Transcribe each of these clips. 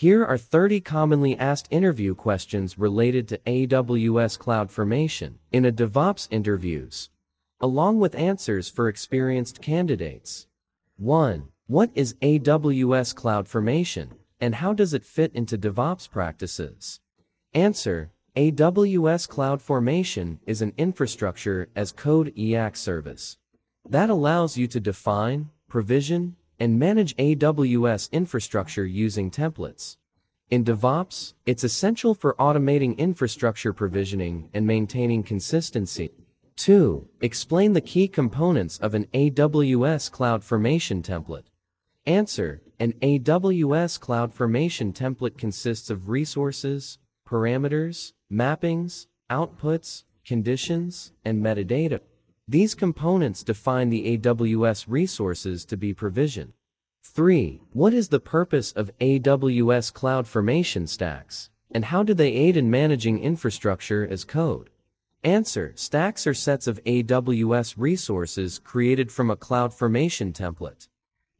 Here are 30 commonly asked interview questions related to AWS CloudFormation in a DevOps interviews, along with answers for experienced candidates. 1. What is AWS CloudFormation, and how does it fit into DevOps practices? Answer: AWS CloudFormation is an infrastructure as code IaC service that allows you to define, provision, and manage AWS infrastructure using templates. In DevOps, it's essential for automating infrastructure provisioning and maintaining consistency. 2. Explain the key components of an AWS CloudFormation template. Answer: an AWS CloudFormation template consists of resources, parameters, mappings, outputs, conditions, and metadata. These components define the AWS resources to be provisioned. 3. What is the purpose of AWS CloudFormation stacks, and how do they aid in managing infrastructure as code? Answer: stacks are sets of AWS resources created from a CloudFormation template.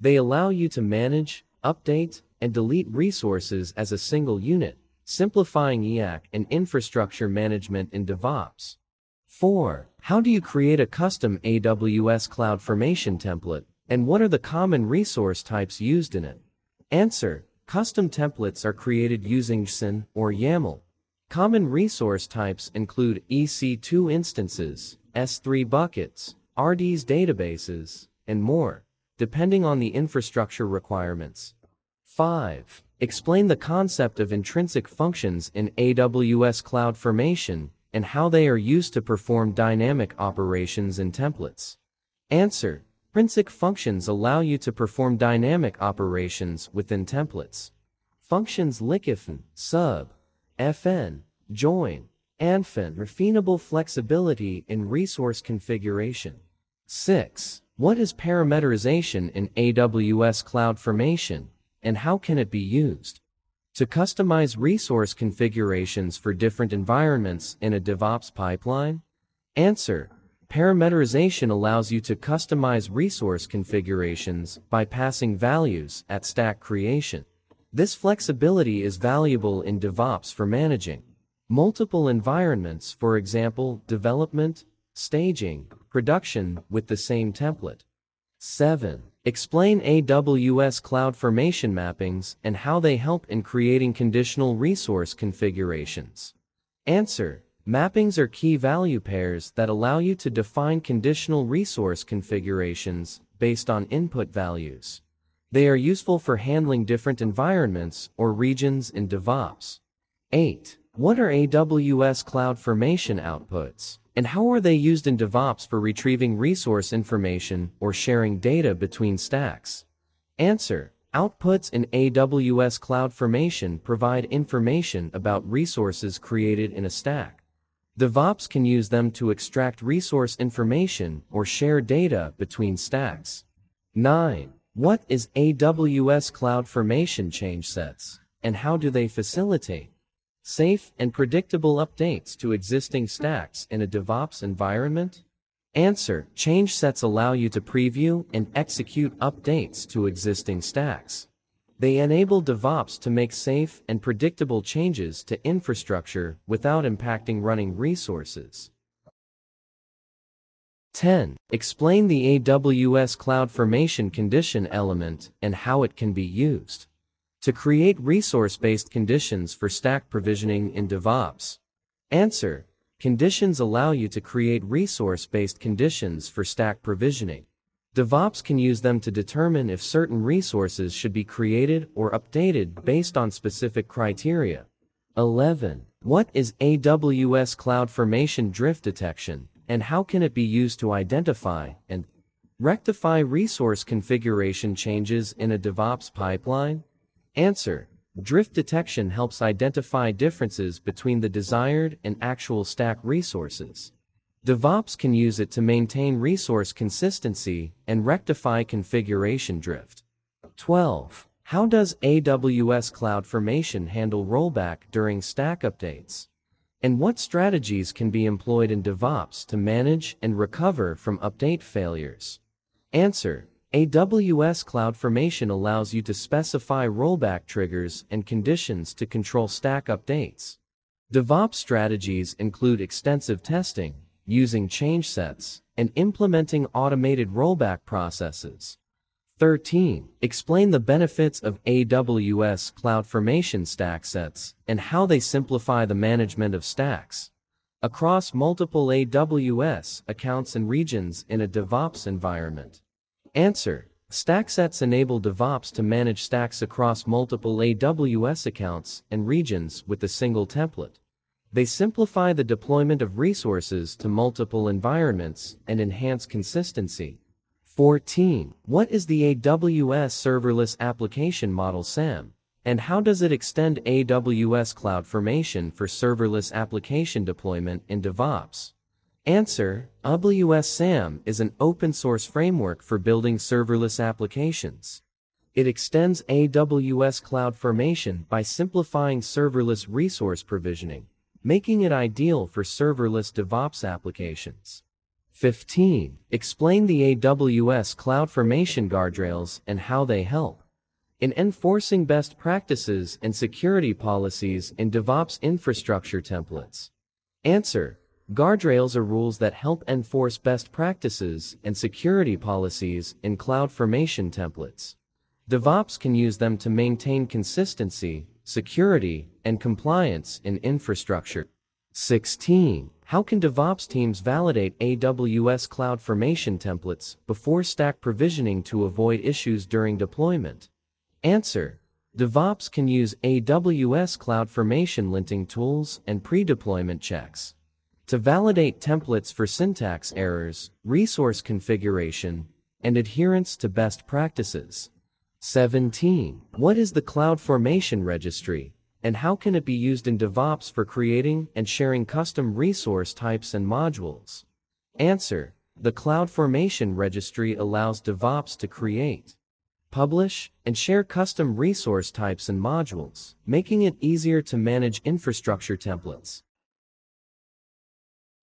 They allow you to manage, update, and delete resources as a single unit, simplifying IaC and infrastructure management in DevOps. 4. How do you create a custom AWS CloudFormation template, and what are the common resource types used in it? Answer: custom templates are created using JSON or YAML. Common resource types include EC2 instances, S3 buckets, RDS databases, and more, depending on the infrastructure requirements. 5. Explain the concept of intrinsic functions in AWS CloudFormation and how they are used to perform dynamic operations in templates. Answer: intrinsic functions allow you to perform dynamic operations within templates. Functions like if, sub, fn, join, and fin refinable flexibility in resource configuration. 6. What is parameterization in AWS CloudFormation, and how can it be used? To customize resource configurations for different environments in a DevOps pipeline? Answer: parameterization allows you to customize resource configurations by passing values at stack creation. This flexibility is valuable in DevOps for managing multiple environments, for example, development, staging, production, with the same template. 7. Explain AWS CloudFormation mappings and how they help in creating conditional resource configurations. Answer: mappings are key value pairs that allow you to define conditional resource configurations based on input values. They are useful for handling different environments or regions in DevOps. 8. What are AWS CloudFormation outputs, and how are they used in DevOps for retrieving resource information or sharing data between stacks? Answer: outputs in AWS CloudFormation provide information about resources created in a stack. DevOps can use them to extract resource information or share data between stacks. 9. What is AWS CloudFormation change sets, and how do they facilitate safe and predictable updates to existing stacks in a DevOps environment? Answer: change sets allow you to preview and execute updates to existing stacks. They enable DevOps to make safe and predictable changes to infrastructure without impacting running resources. 10. Explain the AWS CloudFormation condition element and how it can be used to create resource-based conditions for stack provisioning in DevOps. Answer: conditions allow you to create resource-based conditions for stack provisioning. DevOps can use them to determine if certain resources should be created or updated based on specific criteria. 11. What is AWS CloudFormation drift detection, and how can it be used to identify and rectify resource configuration changes in a DevOps pipeline? Answer: drift detection helps identify differences between the desired and actual stack resources. DevOps can use it to maintain resource consistency and rectify configuration drift. 12. How does AWS CloudFormation handle rollback during stack updates, and what strategies can be employed in DevOps to manage and recover from update failures? Answer: AWS CloudFormation allows you to specify rollback triggers and conditions to control stack updates. DevOps strategies include extensive testing, using change sets, and implementing automated rollback processes. 13. Explain the benefits of AWS CloudFormation StackSets and how they simplify the management of stacks across multiple AWS accounts and regions in a DevOps environment. Answer: StackSets enable DevOps to manage stacks across multiple AWS accounts and regions with a single template. They simplify the deployment of resources to multiple environments and enhance consistency. 14. What is the AWS Serverless Application Model (SAM), and how does it extend AWS CloudFormation for serverless application deployment in DevOps? Answer: AWS SAM is an open-source framework for building serverless applications. It extends AWS CloudFormation by simplifying serverless resource provisioning, making it ideal for serverless DevOps applications. 15. Explain the AWS CloudFormation guardrails and how they help in enforcing best practices and security policies in DevOps infrastructure templates. Answer: Guardrails are rules that help enforce best practices and security policies in CloudFormation templates. DevOps can use them to maintain consistency, security, and compliance in infrastructure. 16. How can DevOps teams validate AWS CloudFormation templates before stack provisioning to avoid issues during deployment? Answer: DevOps can use AWS CloudFormation linting tools and pre-deployment checks to validate templates for syntax errors, resource configuration, and adherence to best practices. 17. What is the CloudFormation Registry, and how can it be used in DevOps for creating and sharing custom resource types and modules? Answer: The CloudFormation Registry allows DevOps to create, publish, and share custom resource types and modules, making it easier to manage infrastructure templates.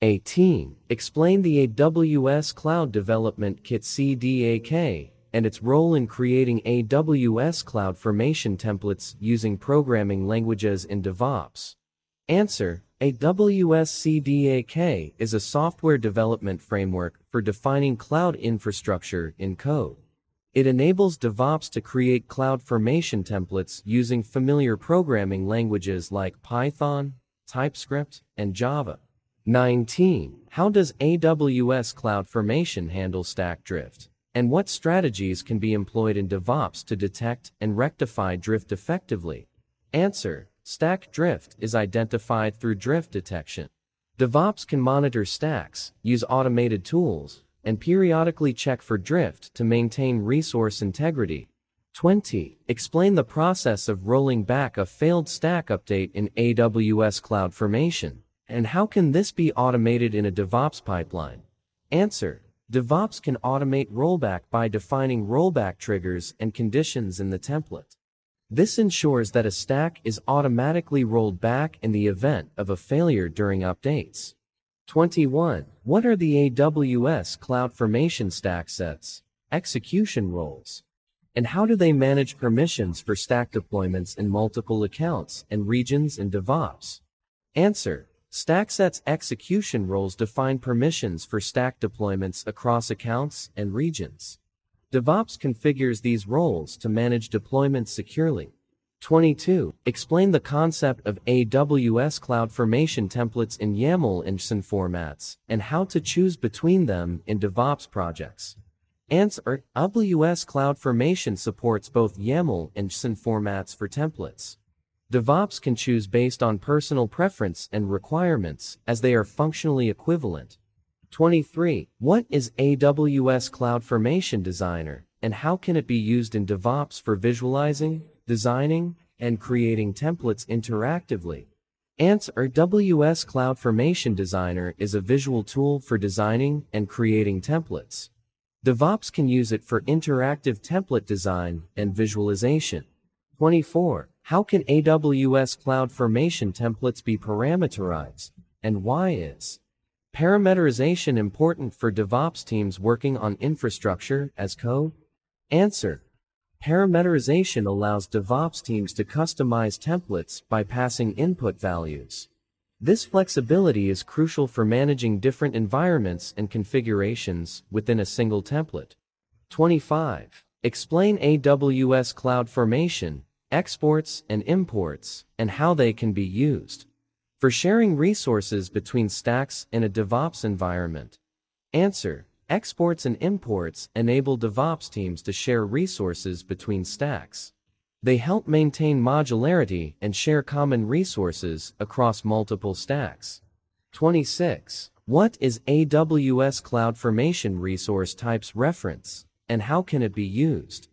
18. Explain the AWS Cloud Development Kit (CDK) and its role in creating AWS CloudFormation templates using programming languages in DevOps. Answer: AWS CDK is a software development framework for defining cloud infrastructure in code. It enables DevOps to create CloudFormation templates using familiar programming languages like Python, TypeScript, and Java. 19. How does AWS CloudFormation handle stack drift, and what strategies can be employed in DevOps to detect and rectify drift effectively? Answer: Stack drift is identified through drift detection. DevOps can monitor stacks, use automated tools, and periodically check for drift to maintain resource integrity. 20. Explain the process of rolling back a failed stack update in AWS CloudFormation, and how can this be automated in a DevOps pipeline? Answer: DevOps can automate rollback by defining rollback triggers and conditions in the template. This ensures that a stack is automatically rolled back in the event of a failure during updates. 21. What are the AWS CloudFormation StackSets, execution roles, and how do they manage permissions for stack deployments in multiple accounts and regions in DevOps? Answer: StackSets execution roles define permissions for stack deployments across accounts and regions. DevOps configures these roles to manage deployments securely. 22. Explain the concept of AWS CloudFormation templates in YAML and JSON formats, and how to choose between them in DevOps projects. Answer: AWS CloudFormation supports both YAML and JSON formats for templates. DevOps can choose based on personal preference and requirements, as they are functionally equivalent. 23. What is AWS CloudFormation Designer, and how can it be used in DevOps for visualizing, designing, and creating templates interactively? Answer: AWS CloudFormation Designer is a visual tool for designing and creating templates. DevOps can use it for interactive template design and visualization. 24. How can AWS CloudFormation templates be parameterized, and why is parameterization important for DevOps teams working on infrastructure as code? Answer. Parameterization allows DevOps teams to customize templates by passing input values. This flexibility is crucial for managing different environments and configurations within a single template. 25. Explain AWS CloudFormation, exports and imports, and how they can be used for sharing resources between stacks in a DevOps environment. Answer. Exports and imports enable DevOps teams to share resources between stacks. They help maintain modularity and share common resources across multiple stacks. 26. What is AWS CloudFormation resource types reference, and how can it be used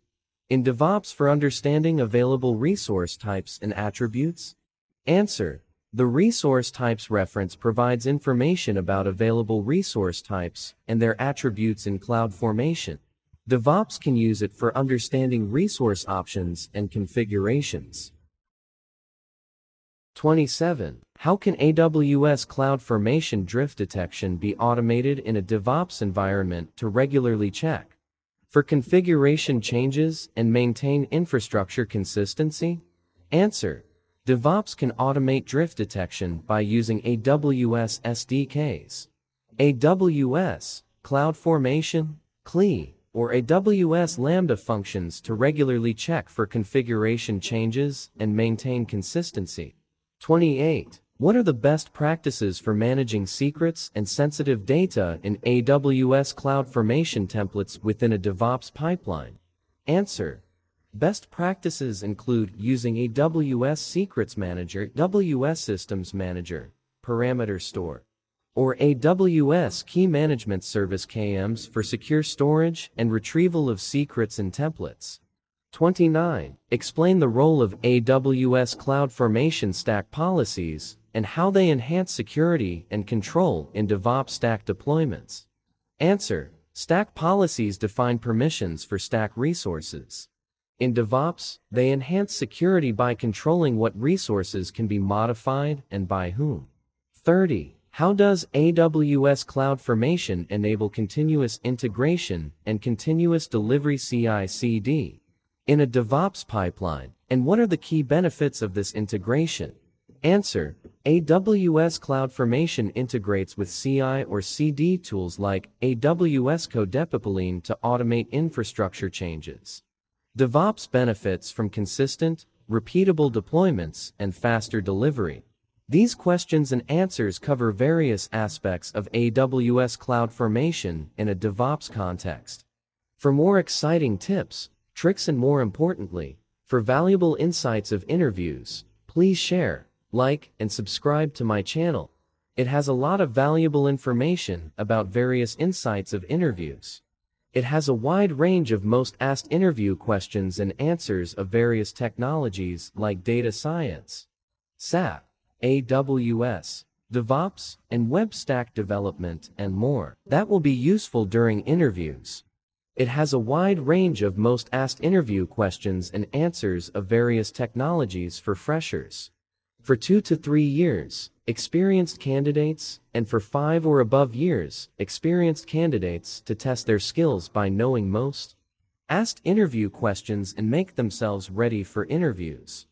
in DevOps for understanding available resource types and attributes? Answer. The resource types reference provides information about available resource types and their attributes in CloudFormation. DevOps can use it for understanding resource options and configurations. 27. How can AWS CloudFormation drift detection be automated in a DevOps environment to regularly check for configuration changes and maintain infrastructure consistency? Answer. DevOps can automate drift detection by using AWS SDKs. AWS, CloudFormation, CLI, or AWS Lambda functions to regularly check for configuration changes and maintain consistency. 28. What are the best practices for managing secrets and sensitive data in AWS CloudFormation templates within a DevOps pipeline? Answer. Best practices include using AWS Secrets Manager, AWS Systems Manager, Parameter Store, or AWS Key Management Service KMS for secure storage and retrieval of secrets and templates. 29. Explain the role of AWS CloudFormation stack policies and how they enhance security and control in DevOps stack deployments. Answer. Stack policies define permissions for stack resources. In DevOps, they enhance security by controlling what resources can be modified and by whom. 30. How does AWS CloudFormation enable continuous integration and continuous delivery CICD in a DevOps pipeline, and what are the key benefits of this integration? Answer. AWS CloudFormation integrates with CI or CD tools like AWS CodePipeline to automate infrastructure changes. DevOps benefits from consistent, repeatable deployments and faster delivery. These questions and answers cover various aspects of AWS CloudFormation in a DevOps context. For more exciting tips, tricks, and more importantly, for valuable insights of interviews, please share, like, and subscribe to my channel. It has a lot of valuable information about various insights of interviews. It has a wide range of most asked interview questions and answers of various technologies like data science, SAP, AWS, DevOps, and web stack development and more that will be useful during interviews. It has a wide range of most asked interview questions and answers of various technologies for freshers, for 2 to 3 years, experienced candidates, and for 5 or above years, experienced candidates to test their skills by knowing most asked interview questions and make themselves ready for interviews.